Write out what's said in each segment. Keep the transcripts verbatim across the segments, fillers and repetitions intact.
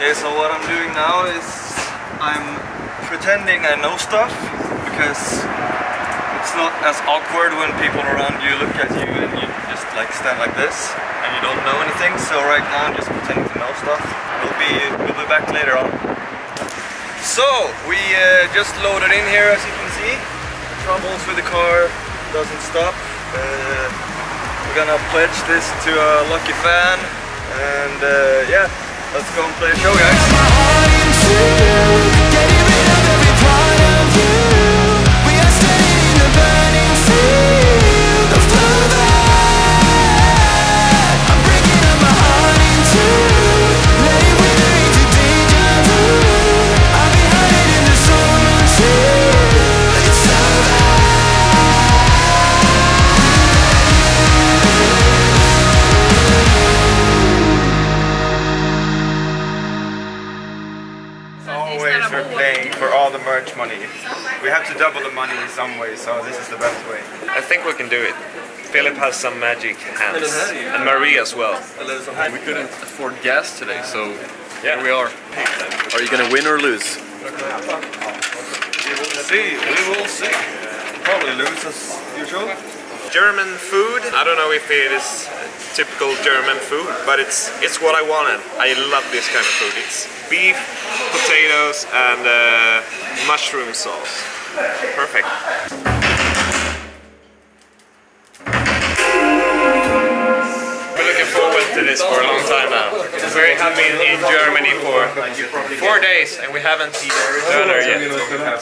Okay, so what I'm doing now is I'm pretending I know stuff, because it's not as awkward when people around you look at you and you just like stand like this and you don't know anything. So right now I'm just pretending to know stuff. We'll be, we'll be back later on. So we uh, just loaded in here, as you can see. The troubles with the car doesn't stop. Uh, we're gonna pledge this to a lucky fan, and uh, yeah, let's go and play a show, guys. Money. We have to double the money in some way, so this is the best way. I think we can do it. Philip has some magic hands, and Marie as well. We couldn't afford gas today, so yeah, here we are. Are you gonna win or lose? We will see. We will see. Probably lose as usual. German food. I don't know if it is typical German food, but it's it's what I wanted. I love this kind of food. It's beef, potatoes, and uh, mushroom sauce. Perfect. We're looking forward to this for a long time now. We have been in Germany for four days and we haven't eaten dinner yet.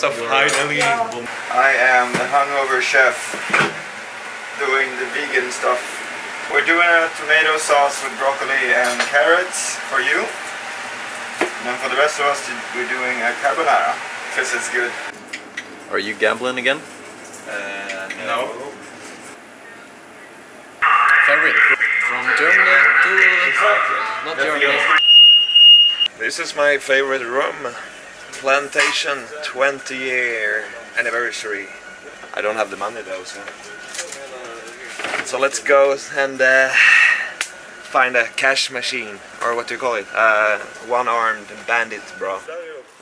So finally, I am the hungover chef doing the vegan stuff. We're doing a tomato sauce with broccoli and carrots for you. And for the rest of us, we're doing a carbonara, because it's good. Are you gambling again? Uh, no. Ferry from Germany to... not Germany. This is my favorite room. Plantation twenty year anniversary. I don't have the money though, so... So let's go and... Uh, find a cash machine, or what do you call it? Uh, one-armed bandit, bro.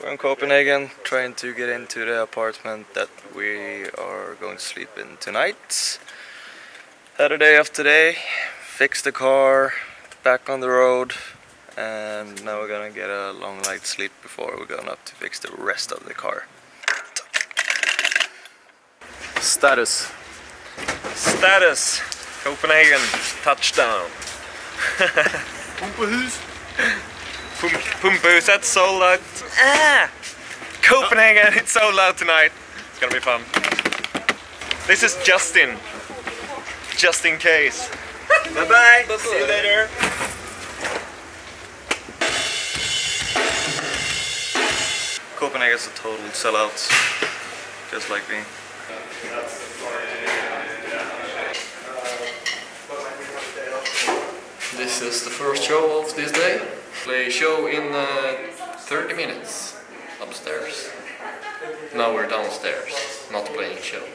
We're in Copenhagen, trying to get into the apartment that we are going to sleep in tonight. Had a day off today, fixed the car, back on the road, and now we're gonna get a long light sleep before we're going up to fix the rest of the car. Status. Status. Copenhagen, touchdown. Pumbus. Pumbus, that's so loud. Ah! Copenhagen, it's so loud tonight. It's gonna be fun. This is Justin. Just in case. Bye bye. Bye-bye. See you later. Copenhagen's a total sellout. Just like me. This is the first show of this day. Play show in uh, thirty minutes upstairs. Now we're downstairs, not playing show.